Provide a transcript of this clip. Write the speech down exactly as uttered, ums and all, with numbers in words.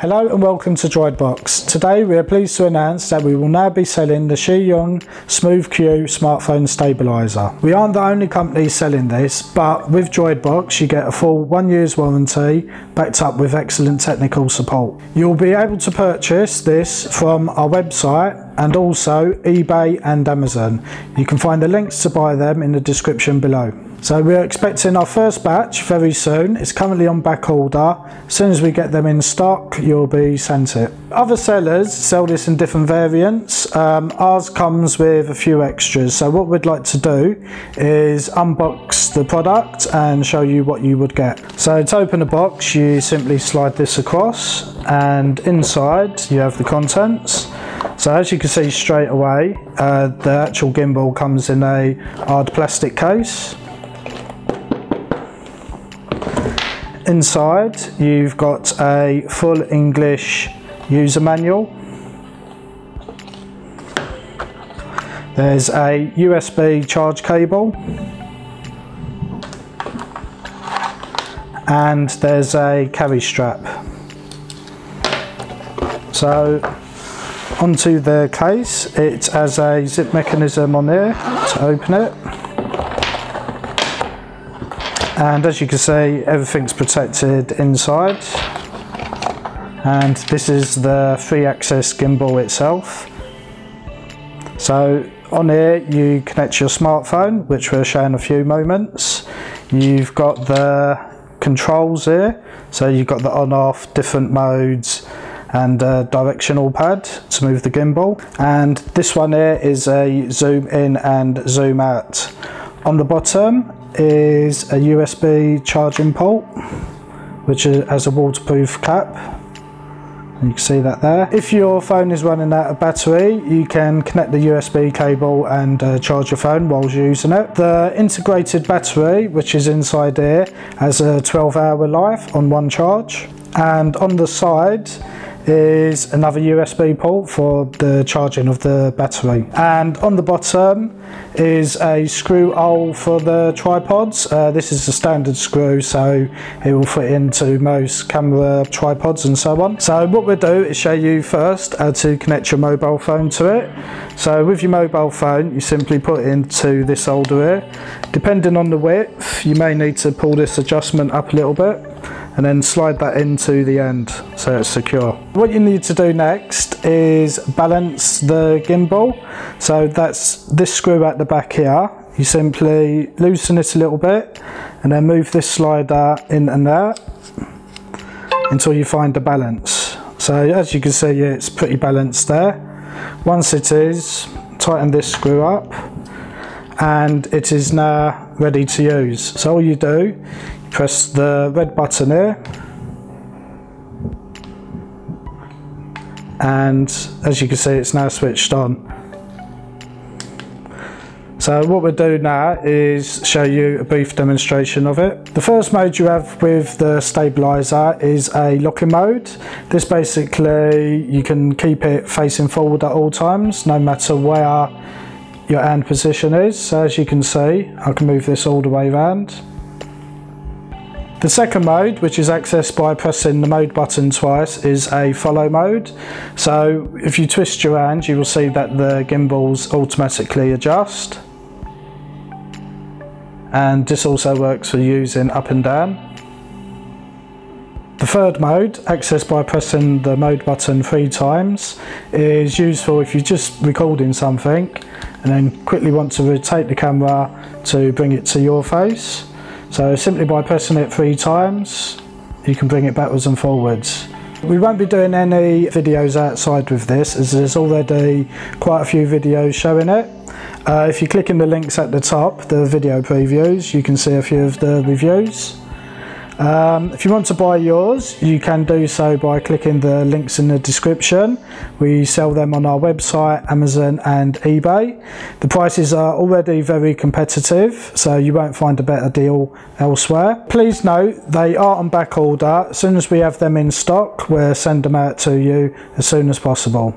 Hello and welcome to DroidBox. Today we are pleased to announce that we will now be selling the Zhiyun Smooth Q Smartphone Stabiliser. We aren't the only company selling this, but with DroidBox you get a full one year's warranty backed up with excellent technical support. You'll be able to purchase this from our website and also eBay and Amazon. You can find the links to buy them in the description below. So we're expecting our first batch very soon. It's currently on back order. As soon as we get them in stock, you'll be sent it. Other sellers sell this in different variants. Um, ours comes with a few extras. So what we'd like to do is unbox the product and show you what you would get. So to open the box, you simply slide this across and inside you have the contents. So as you can see straight away, uh, the actual gimbal comes in a hard plastic case. Inside you've got a full English user manual. There's a U S B charge cable. And there's a carry strap. So onto the case, it has a zip mechanism on there to open it. And as you can see, everything's protected inside. And this is the three axis gimbal itself. So on here you connect your smartphone, which we'll show in a few moments. You've got the controls here, so you've got the on off, different modes, and a directional pad to move the gimbal. And this one here is a zoom in and zoom out. On the bottom is a U S B charging port, which has a waterproof cap. You can see that there. If your phone is running out of battery, you can connect the U S B cable and uh, charge your phone while you're using it. The integrated battery, which is inside here, has a twelve hour life on one charge. And on the side is another U S B port for the charging of the battery. And on the bottom is a screw hole for the tripods. Uh, this is the standard screw, so it will fit into most camera tripods and so on. So what we'll do is show you first how to connect your mobile phone to it. So with your mobile phone, you simply put it into this holder here. Depending on the width, you may need to pull this adjustment up a little bit and then slide that into the end so it's secure. What you need to do next is balance the gimbal. So that's this screw at the back here. You simply loosen it a little bit and then move this slider in and out until you find the balance. So as you can see, it's pretty balanced there. Once it is, tighten this screw up and it is now ready to use. So all you do, press the red button here, and as you can see, it's now switched on. So what we'll do now is show you a brief demonstration of it. The first mode you have with the stabiliser is a locking mode. This basically, you can keep it facing forward at all times, no matter where your hand position is. So as you can see, I can move this all the way around. The second mode, which is accessed by pressing the mode button twice, is a follow mode. So if you twist your hand, you will see that the gimbals automatically adjust. And this also works for using up and down. The third mode, accessed by pressing the mode button three times, is useful if you're just recording something and then quickly want to rotate the camera to bring it to your face. So simply by pressing it three times, you can bring it backwards and forwards. We won't be doing any videos outside with this, as there's already quite a few videos showing it. Uh, if you click in the links at the top, the video previews, you can see a few of the reviews. Um, if you want to buy yours, you can do so by clicking the links in the description. We sell them on our website, Amazon and eBay. The prices are already very competitive, so you won't find a better deal elsewhere. Please note, they are on back order. As soon as we have them in stock, we'll send them out to you as soon as possible.